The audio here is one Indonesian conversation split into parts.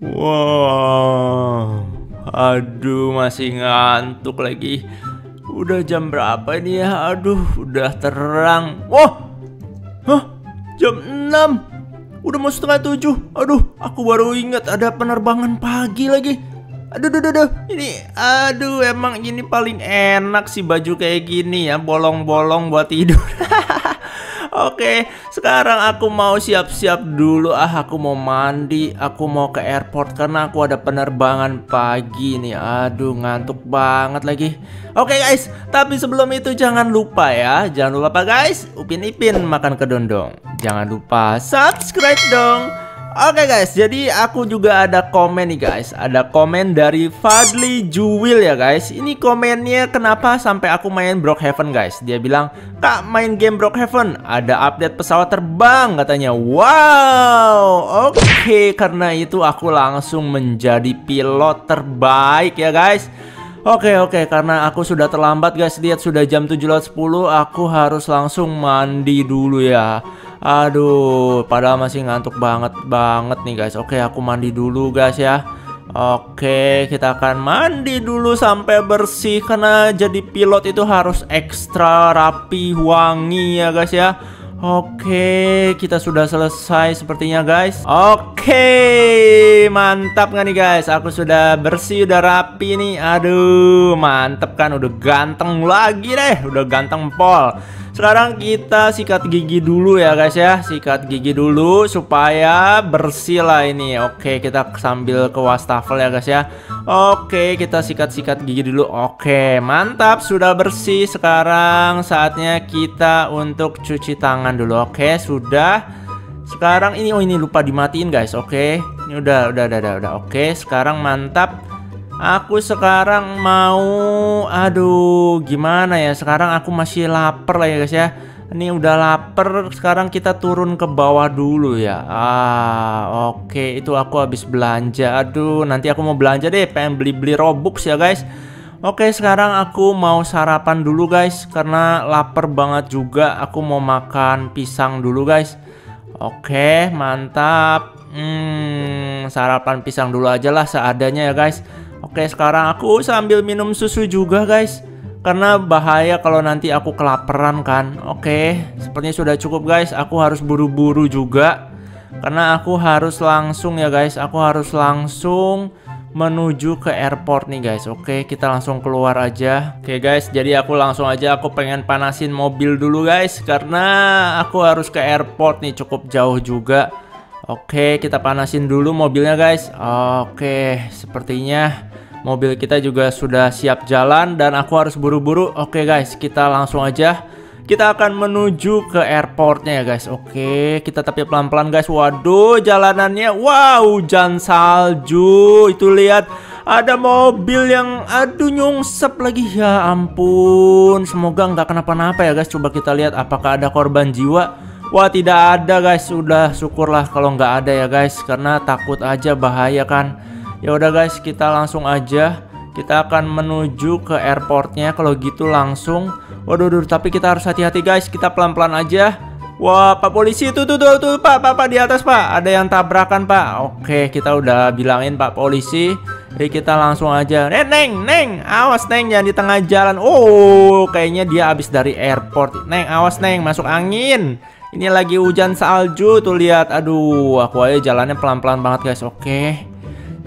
Wow, aduh masih ngantuk lagi. Udah jam berapa ini ya? Aduh, udah terang. Wah, hah? Jam 6. Udah mau setengah 7. Aduh, aku baru ingat ada penerbangan pagi lagi. Aduh. Ini, aduh, emang ini paling enak sih baju kayak gini ya, bolong-bolong buat tidur. Oke, sekarang aku mau siap-siap dulu. Aku mau mandi, aku mau ke airport karena aku ada penerbangan pagi nih. Aduh, ngantuk banget lagi. Oke guys, tapi sebelum itu jangan lupa ya, jangan lupa guys, Upin Ipin makan kedondong. Jangan lupa subscribe dong. Oke guys, jadi aku juga ada komen nih guys. Ada komen dari Fadli Juwil ya guys. Ini komennya kenapa sampai aku main Brookhaven guys. Dia bilang, "Kak, main game Brookhaven, ada update pesawat terbang," katanya. Wow, oke, karena itu aku langsung menjadi pilot terbaik ya guys. Oke, karena aku sudah terlambat guys. Lihat, sudah jam 7.10, aku harus langsung mandi dulu ya. Aduh, padahal masih ngantuk banget nih guys. Oke, aku mandi dulu guys ya. Oke, kita akan mandi dulu sampai bersih. Karena jadi pilot itu harus ekstra rapi, wangi ya guys ya. Oke, kita sudah selesai sepertinya guys. Oke, mantap gak nih guys? Aku sudah bersih, udah rapi nih. Aduh, mantap kan? Udah ganteng lagi deh, udah ganteng pol. Sekarang kita sikat gigi dulu ya guys ya. Sikat gigi dulu supaya bersih lah ini. Oke, kita sambil ke wastafel ya guys ya. Oke, kita sikat-sikat gigi dulu. Oke, mantap, sudah bersih. Sekarang saatnya kita untuk cuci tangan dulu. Oke, sudah. Sekarang ini, oh ini lupa dimatiin guys. Oke, ini udah. Oke, sekarang mantap. Aku sekarang mau, aduh gimana ya, sekarang aku masih lapar lah ya guys ya. Ini udah lapar, sekarang kita turun ke bawah dulu ya. Oke, itu aku habis belanja. Aduh, nanti aku mau belanja deh, pengen beli-beli Robux ya guys. Oke, sekarang aku mau sarapan dulu guys, karena lapar banget juga. Aku mau makan pisang dulu guys. Oke, mantap. Sarapan pisang dulu aja lah seadanya ya guys. Oke, sekarang aku sambil minum susu juga guys, karena bahaya kalau nanti aku kelaparan kan. Oke, sepertinya sudah cukup guys. Aku harus buru-buru juga, karena aku harus langsung ya guys. Aku harus langsung menuju ke airport nih guys. Oke, kita langsung keluar aja. Oke guys, jadi aku langsung aja, aku pengen panasin mobil dulu guys, karena aku harus ke airport nih, cukup jauh juga. Oke, kita panasin dulu mobilnya guys. Oke, sepertinya mobil kita juga sudah siap jalan dan aku harus buru-buru. Oke guys, kita langsung aja, kita akan menuju ke airportnya ya guys. Oke, kita tapi pelan-pelan guys. Waduh, jalanannya, wow, hujan salju. Itu lihat, ada mobil yang, aduh, nyungsep lagi. Ya ampun, semoga nggak kenapa-napa ya guys. Coba kita lihat apakah ada korban jiwa. Wah, tidak ada guys. Udah, syukurlah kalau nggak ada ya guys, karena takut aja bahaya kan. Ya udah guys, kita langsung aja, kita akan menuju ke airportnya. Kalau gitu langsung, waduh, tapi kita harus hati-hati guys. Kita pelan-pelan aja. Wah, Pak Polisi itu tuh Pak di atas Pak. Ada yang tabrakan Pak. Oke, kita udah bilangin Pak Polisi. Jadi kita langsung aja. Neng, awas Neng, jangan di tengah jalan. Oh, kayaknya dia habis dari airport. Neng, awas Neng, masuk angin. Ini lagi hujan salju, tuh lihat. Aduh, aku aja jalannya pelan-pelan banget guys. Oke,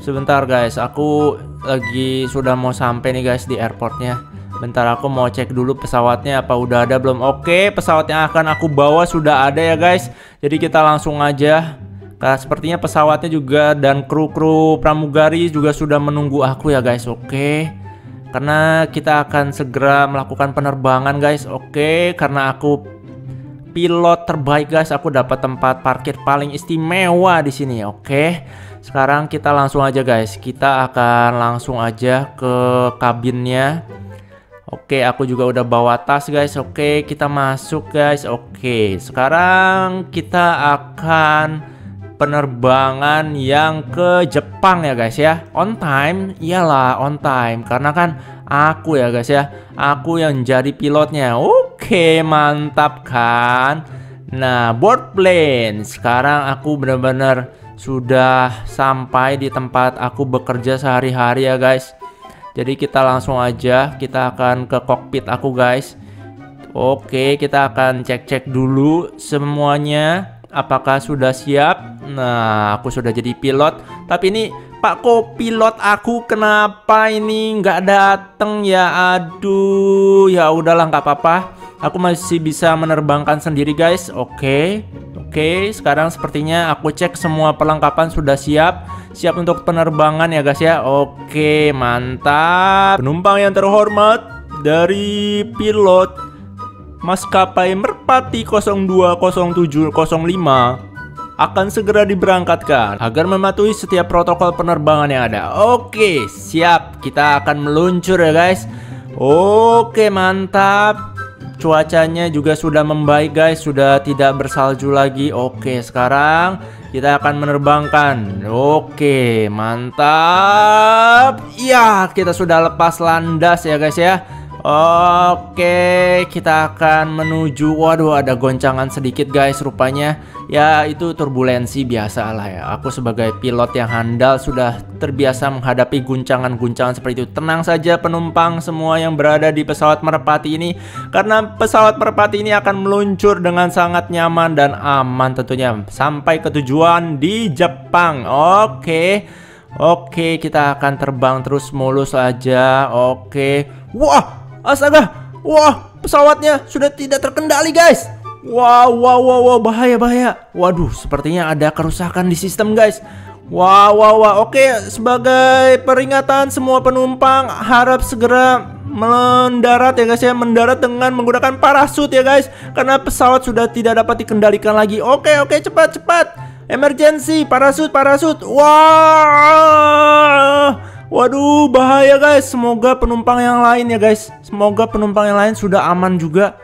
sebentar guys, aku lagi sudah mau sampai nih guys di airportnya. Bentar, aku mau cek dulu pesawatnya apa udah ada belum. Oke, pesawat yang akan aku bawa sudah ada ya guys. Jadi kita langsung aja. Nah, sepertinya pesawatnya juga dan kru-kru pramugari juga sudah menunggu aku ya guys. Oke, karena kita akan segera melakukan penerbangan guys. Oke, karena aku pilot terbaik guys, aku dapat tempat parkir paling istimewa di sini. Oke, sekarang kita langsung aja guys. Kita akan langsung aja ke kabinnya. Oke, aku juga udah bawa tas guys. Oke, kita masuk guys. Oke, sekarang kita akan penerbangan yang ke Jepang ya guys ya. On time, iyalah on time, karena kan aku ya guys ya, aku yang jadi pilotnya. Oke, mantap kan. Nah, board plane. Sekarang aku bener-bener sudah sampai di tempat aku bekerja sehari-hari ya guys. Jadi kita langsung aja, kita akan ke kokpit aku guys. Oke, kita akan cek-cek dulu semuanya apakah sudah siap. Nah, aku sudah jadi pilot. Tapi ini Pak Kopilot aku kenapa ini nggak dateng ya? Aduh, ya udahlah nggak apa-apa. Aku masih bisa menerbangkan sendiri guys. Oke, oke. Sekarang sepertinya aku cek semua perlengkapan sudah siap, siap untuk penerbangan ya guys ya. Oke, mantap. Penumpang yang terhormat, dari pilot maskapai Merpati 020705. Akan segera diberangkatkan agar mematuhi setiap protokol penerbangan yang ada. Oke, siap. Kita akan meluncur ya guys. Oke, mantap. Cuacanya juga sudah membaik guys, sudah tidak bersalju lagi. Oke, sekarang kita akan menerbangkan. Oke, mantap. Ya, kita sudah lepas landas ya guys ya. Oke, kita akan menuju. Waduh, ada goncangan sedikit guys rupanya. Ya, itu turbulensi biasa lah ya. Aku sebagai pilot yang handal sudah terbiasa menghadapi guncangan-guncangan seperti itu. Tenang saja penumpang semua yang berada di pesawat Merpati ini, karena pesawat Merpati ini akan meluncur dengan sangat nyaman dan aman tentunya, sampai ke tujuan di Jepang. Oke, oke, kita akan terbang terus mulus aja. Oke. Wah, astaga. Wah, pesawatnya sudah tidak terkendali guys. Wow, wow, wow, wow, bahaya, bahaya. Waduh, sepertinya ada kerusakan di sistem guys. Wow, wow, wow. Oke, sebagai peringatan semua penumpang harap segera mendarat ya guys ya. Mendarat dengan menggunakan parasut ya guys, karena pesawat sudah tidak dapat dikendalikan lagi. Oke, oke, cepat, cepat. Emergency, parasut, parasut. Wow. Waduh, bahaya guys. Semoga penumpang yang lain ya guys, semoga penumpang yang lain sudah aman juga.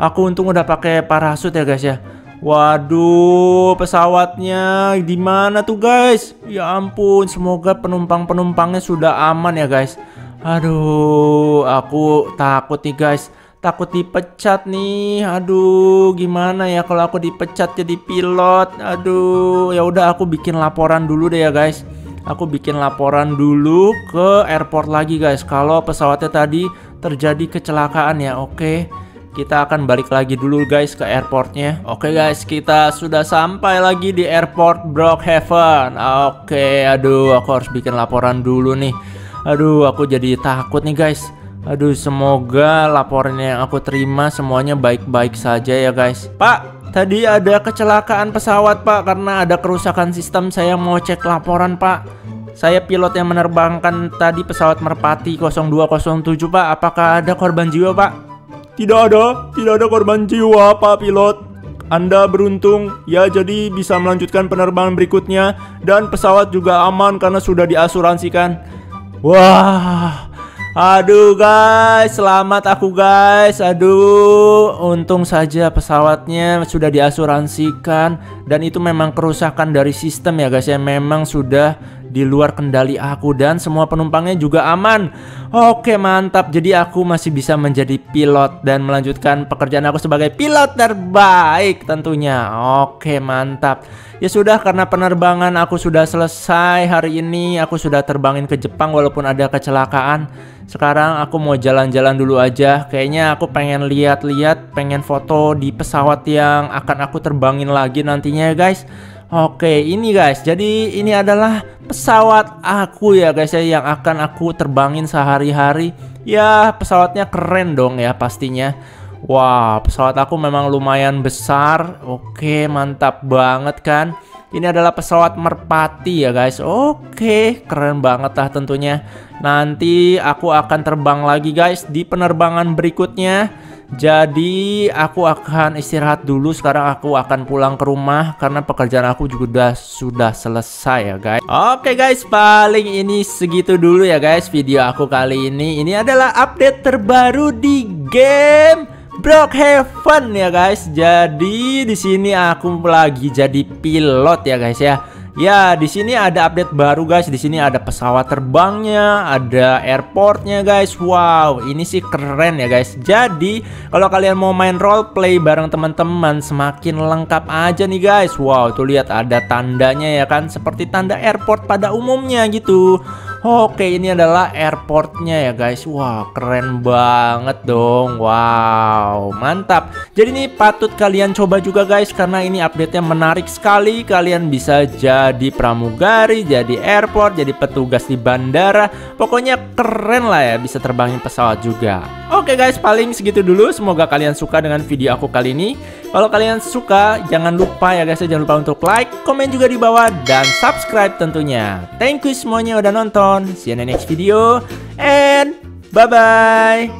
Aku untung udah pakai parasut ya guys ya. Waduh, pesawatnya di mana tuh guys? Ya ampun, semoga penumpang-penumpangnya sudah aman ya guys. Aduh, aku takut nih guys, takut dipecat nih. Aduh, gimana ya kalau aku dipecat jadi pilot? Aduh, ya udah aku bikin laporan dulu deh ya guys. Aku bikin laporan dulu ke airport lagi guys, kalau pesawatnya tadi terjadi kecelakaan ya. Oke, kita akan balik lagi dulu guys ke airportnya. Oke guys, kita sudah sampai lagi di airport Brookhaven. Oke, aduh, aku harus bikin laporan dulu nih. Aduh, aku jadi takut nih guys. Aduh, semoga laporan yang aku terima semuanya baik-baik saja ya guys. Pak, tadi ada kecelakaan pesawat Pak, karena ada kerusakan sistem. Saya mau cek laporan Pak. Saya pilot yang menerbangkan tadi pesawat Merpati 0207 Pak. Apakah ada korban jiwa Pak? Tidak ada korban jiwa Pak Pilot. Anda beruntung ya, jadi bisa melanjutkan penerbangan berikutnya. Dan pesawat juga aman karena sudah diasuransikan. Wah, aduh guys, selamat aku guys. Aduh, untung saja pesawatnya sudah diasuransikan. Dan itu memang kerusakan dari sistem ya guys ya, memang sudah di luar kendali aku. Dan semua penumpangnya juga aman. Oke, mantap. Jadi aku masih bisa menjadi pilot dan melanjutkan pekerjaan aku sebagai pilot terbaik tentunya. Oke, mantap. Ya sudah, karena penerbangan aku sudah selesai hari ini. Aku sudah terbangin ke Jepang walaupun ada kecelakaan. Sekarang aku mau jalan-jalan dulu aja. Kayaknya aku pengen lihat-lihat, pengen foto di pesawat yang akan aku terbangin lagi nantinya ya guys. Oke, ini guys, jadi ini adalah pesawat aku ya guys ya, yang akan aku terbangin sehari-hari. Ya, pesawatnya keren dong ya pastinya. Wah, pesawat aku memang lumayan besar. Oke, mantap banget kan. Ini adalah pesawat Merpati ya guys. Oke, keren banget lah tentunya. Nanti aku akan terbang lagi guys di penerbangan berikutnya. Jadi aku akan istirahat dulu. Sekarang aku akan pulang ke rumah karena pekerjaan aku juga sudah selesai ya guys. Oke guys, paling ini segitu dulu ya guys video aku kali ini. Ini adalah update terbaru di game Brookhaven ya guys. Jadi di sini aku lagi jadi pilot ya guys ya. Ya, di sini ada update baru guys. Di sini ada pesawat terbangnya, ada airportnya guys. Wow, ini sih keren ya guys. Jadi kalau kalian mau main role play bareng teman-teman, semakin lengkap aja nih guys. Wow, tuh lihat ada tandanya ya kan, seperti tanda airport pada umumnya gitu. Oke, ini adalah airportnya ya guys. Wah, keren banget dong. Wow, mantap. Jadi ini patut kalian coba juga guys, karena ini update-nya menarik sekali. Kalian bisa jadi pramugari, jadi airport, jadi petugas di bandara. Pokoknya keren lah ya, bisa terbangin pesawat juga. Oke guys, paling segitu dulu. Semoga kalian suka dengan video aku kali ini. Kalau kalian suka, jangan lupa ya guys, jangan lupa untuk like, komen juga di bawah, dan subscribe tentunya. Thank you semuanya udah nonton. See you in the next video, and bye-bye.